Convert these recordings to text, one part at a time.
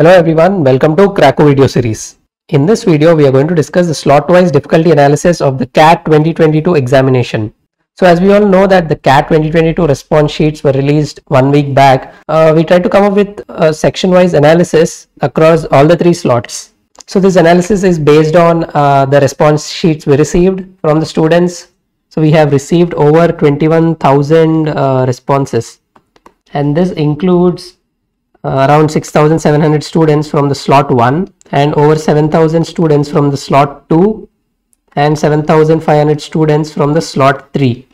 Hello everyone, welcome to Cracku video series. In this video, we are going to discuss the slot-wise difficulty analysis of the CAT 2022 examination. So as we all know that the CAT 2022 response sheets were released 1 week back, we tried to come up with a section-wise analysis across all the three slots. So this analysis is based on the response sheets we received from the students. So we have received over 21,000 responses, and this includes around 6,700 students from the slot 1 and over 7,000 students from the slot 2 and 7,500 students from the slot 3.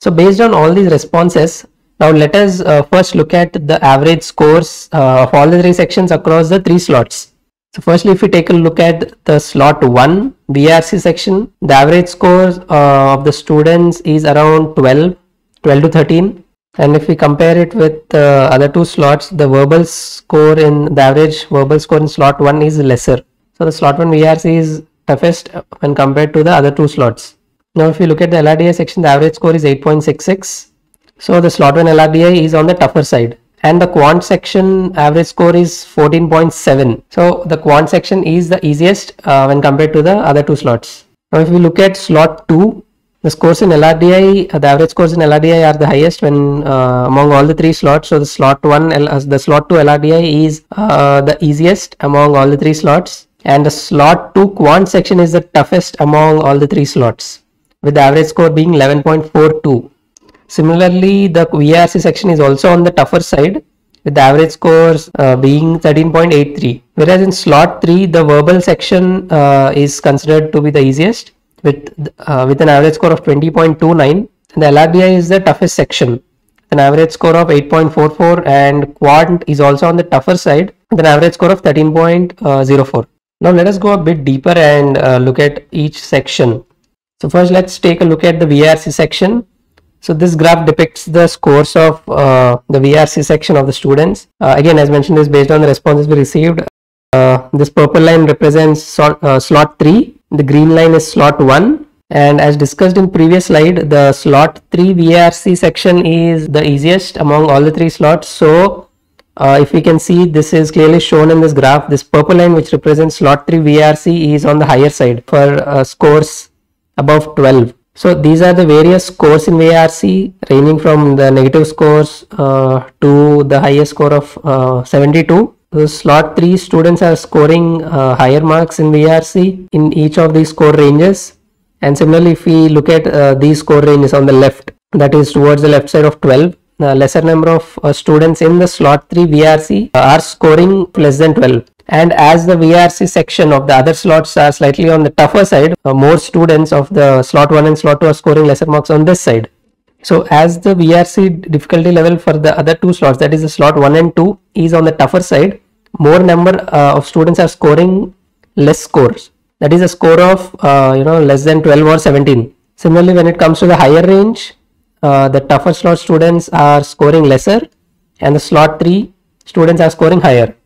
So based on all these responses, now let us first look at the average scores of all the three sections across the three slots. So firstly, if we take a look at the slot 1 VARC section, the average score of the students is around 12 to 13. And if we compare it with the other two slots, the average verbal score in slot 1 is lesser. So the slot 1 VRC is toughest when compared to the other two slots. Now if we look at the LRDI section, the average score is 8.66. So the slot 1 LRDI is on the tougher side. And the quant section average score is 14.7. So the quant section is the easiest when compared to the other two slots. Now if we look at slot 2, the average scores in LRDI are the highest when among all the three slots. So the slot 2 LRDI is the easiest among all the three slots, and the slot 2 quant section is the toughest among all the three slots, with the average score being 11.42. Similarly, the VRC section is also on the tougher side, with the average scores being 13.83. Whereas in slot 3, the verbal section is considered to be the easiest, with an average score of 20.29. The LRDI is the toughest section, an average score of 8.44, and quant is also on the tougher side with an average score of 13.04. Now let us go a bit deeper and look at each section. So first let's take a look at the VRC section. So this graph depicts the scores of the VRC section of the students. Again, as mentioned, is based on the responses we received. This purple line represents slot 3. The green line is slot 1, and as discussed in previous slide, the slot 3 VARC section is the easiest among all the three slots. So if we can see, this is clearly shown in this graph. This purple line, which represents slot 3 VARC, is on the higher side for scores above 12. So these are the various scores in VARC, ranging from the negative scores to the highest score of 72. So slot 3 students are scoring higher marks in VRC in each of these score ranges, and similarly if we look at these score ranges on the left, that is towards the left side of 12, the lesser number of students in the slot 3 VRC are scoring less than 12, and as the VRC section of the other slots are slightly on the tougher side, more students of the slot 1 and slot 2 are scoring lesser marks on this side. So as the VRC difficulty level for the other two slots, that is the slot 1 and 2, is on the tougher side, more number of students are scoring less scores, that is a score of less than 12 or 17. Similarly, when it comes to the higher range, the tougher slot students are scoring lesser and the slot 3 students are scoring higher.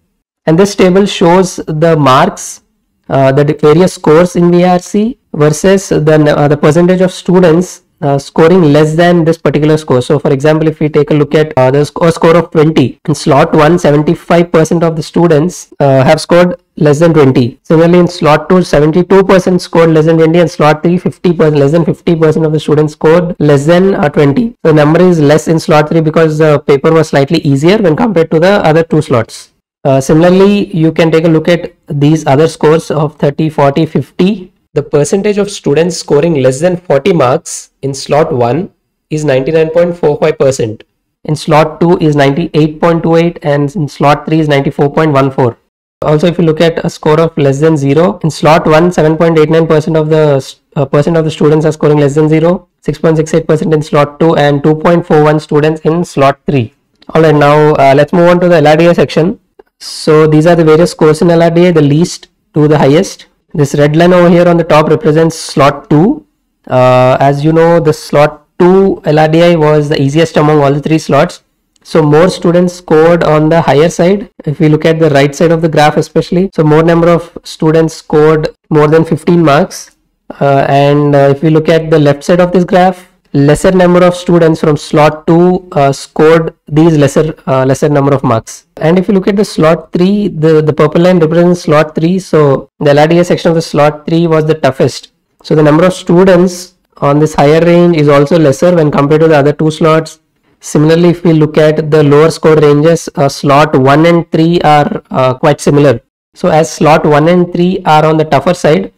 And this table shows the marks, the various scores in VRC versus the percentage of students scoring less than this particular score. So for example, if we take a look at a score of 20 in slot 1, 75% of the students have scored less than 20. Similarly in slot 2, 72% scored less than 20, and slot 3, less than 50% of the students scored less than 20. The number is less in slot 3 because the paper was slightly easier when compared to the other two slots. Similarly, you can take a look at these other scores of 30, 40, 50. The percentage of students scoring less than 40 marks in slot 1 is 99.45%, in slot 2 is 98.28, and in slot 3 is 94.14. Also, if you look at a score of less than 0, in slot 1, 7.89% of the students are scoring less than 0, 6.68% in slot 2, and 2.41 students in slot 3. Alright, now let's move on to the LRDI section. So these are the various scores in LRDI, the least to the highest. This red line over here on the top represents slot 2. As you know, the slot 2 LRDI was the easiest among all the three slots. So more students scored on the higher side. If we look at the right side of the graph especially, so more number of students scored more than 15 marks. And if we look at the left side of this graph, lesser number of students from slot 2 scored these lesser number of marks. And if you look at the slot 3, the purple line represents slot 3. So the LRDI section of the slot 3 was the toughest. So the number of students on this higher range is also lesser when compared to the other two slots. Similarly, if we look at the lower score ranges, slot 1 and 3 are quite similar. So as slot 1 and 3 are on the tougher side,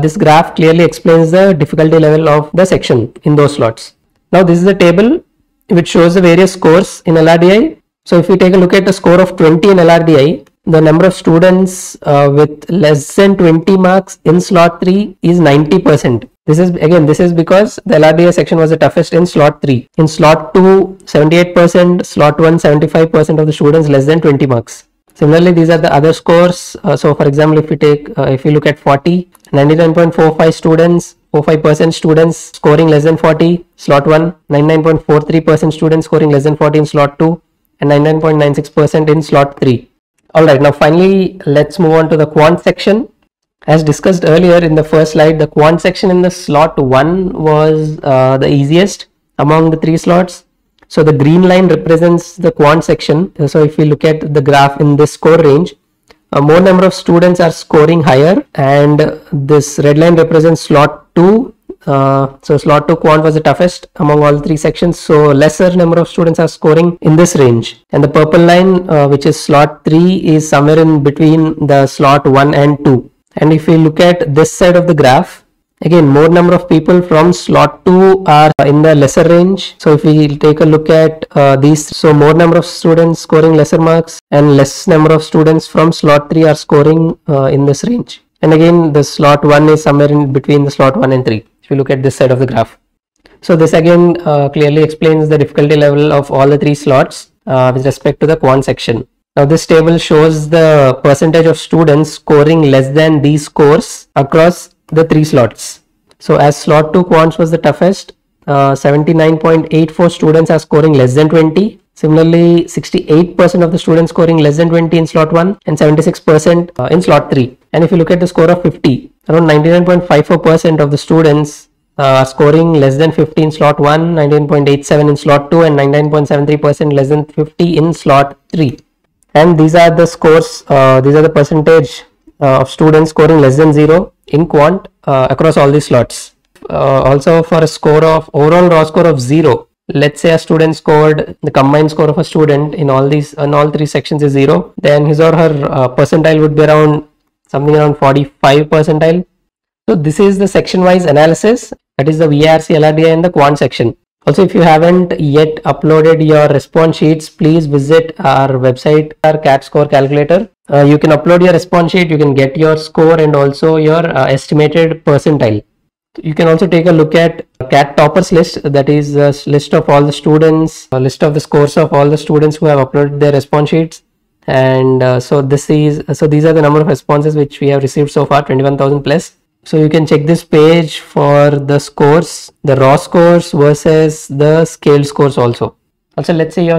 this graph clearly explains the difficulty level of the section in those slots. Now this is the table which shows the various scores in LRDI. So if we take a look at the score of 20 in LRDI, the number of students with less than 20 marks in slot 3 is 90%. This is because the LRDI section was the toughest in slot 3. In slot 2, 78%, slot 1, 75% of the students less than 20 marks. Similarly, these are the other scores. So for example, if we look at 40, 99.45 students, 45% students scoring less than 40, slot 1, 99.43% students scoring less than 40 in slot 2, and 99.96% in slot 3. Alright, now finally, let's move on to the quant section. As discussed earlier in the first slide, the quant section in the slot 1 was the easiest among the three slots. So the green line represents the quant section. So if we look at the graph in this score range, more number of students are scoring higher, and this red line represents slot 2. So slot 2 quant was the toughest among all three sections. So lesser number of students are scoring in this range. And the purple line, which is slot 3, is somewhere in between the slot 1 and 2. And if we look at this side of the graph, again, more number of people from slot 2 are in the lesser range. So if we take a look at these, so more number of students scoring lesser marks, and less number of students from slot 3 are scoring in this range. And again, the slot 1 is somewhere in between the slot 1 and 3, if you look at this side of the graph. So this again clearly explains the difficulty level of all the three slots with respect to the quant section. Now this table shows the percentage of students scoring less than these scores across the three slots. So as slot 2 quants was the toughest, 79.84 students are scoring less than 20. Similarly, 68% of the students scoring less than 20 in slot 1, and 76% in slot 3. And if you look at the score of 50, around 99.54% of the students are scoring less than 50 in slot 1, 19.87 in slot 2, and 99.73% less than 50 in slot 3. And these are the scores, these are the percentage of students scoring less than 0 in quant across all these slots. Also, for a score of overall raw score of 0, let's say a student scored, the combined score of a student in all three sections is 0, then his or her percentile would be around something around 45 percentile. So this is the section wise analysis, that is the VARC, LRDI and the quant section. Also, if you haven't yet uploaded your response sheets, please visit our website, our CAT score calculator. You can upload your response sheet, you can get your score and also your estimated percentile. You can also take a look at CAT toppers list, that is a list of all the students, a list of the scores of all the students who have uploaded their response sheets. And these are the number of responses which we have received so far, 21,000 plus. So you can check this page for the scores, the raw scores versus the scale scores also. Also, let's say your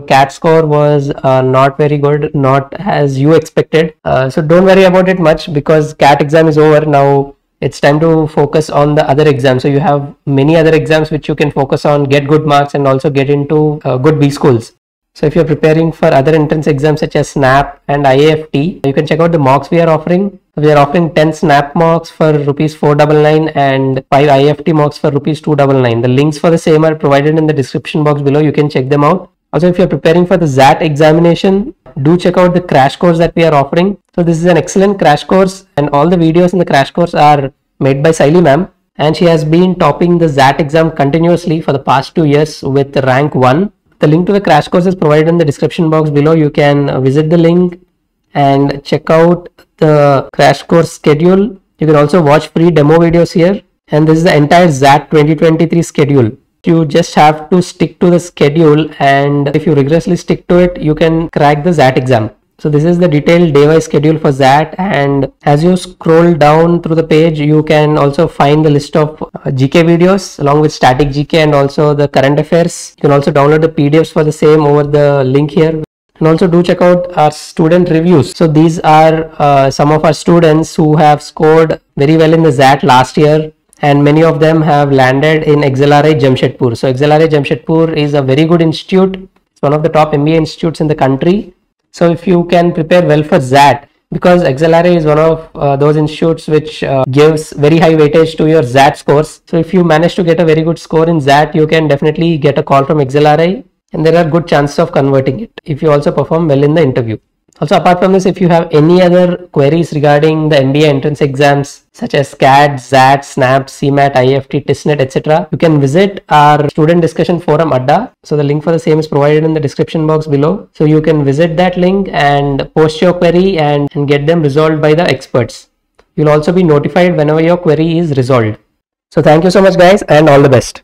CAT score was not very good, not as you expected. So don't worry about it much, because CAT exam is over. Now it's time to focus on the other exams. So you have many other exams which you can focus on, get good marks and also get into good B schools. So if you're preparing for other entrance exams such as SNAP and IIFT, you can check out the mocks we are offering. We are offering 10 SNAP mocks for ₹499 and 5 IIFT mocks for ₹299. The links for the same are provided in the description box below. You can check them out. Also, if you're preparing for the ZAT examination, do check out the crash course that we are offering. So this is an excellent crash course, and all the videos in the crash course are made by Saili ma'am, and she has been topping the ZAT exam continuously for the past 2 years with rank 1. The link to the crash course is provided in the description box below. You can visit the link and check out the crash course schedule. You can also watch free demo videos here. And this is the entire ZAT 2023 schedule. You just have to stick to the schedule, and if you rigorously stick to it, you can crack the ZAT exam. So this is the detailed day-wise schedule for ZAT, and as you scroll down through the page, you can also find the list of GK videos along with static GK and also the current affairs. You can also download the PDFs for the same over the link here. And also do check out our student reviews. So these are some of our students who have scored very well in the ZAT last year. and many of them have landed in XLRI Jamshedpur. So XLRI Jamshedpur is a very good institute. It's one of the top MBA institutes in the country. So if you can prepare well for ZAT, because XLRI is one of those institutes which gives very high weightage to your ZAT scores. So if you manage to get a very good score in ZAT, you can definitely get a call from XLRI, and there are good chances of converting it if you also perform well in the interview. Also, apart from this, if you have any other queries regarding the MBA entrance exams such as CAT, ZAT, SNAP, CMAT, IIFT, TISSNET, etc., you can visit our student discussion forum ADDA. So the link for the same is provided in the description box below. So you can visit that link and post your query and get them resolved by the experts. You'll also be notified whenever your query is resolved. So thank you so much guys, and all the best.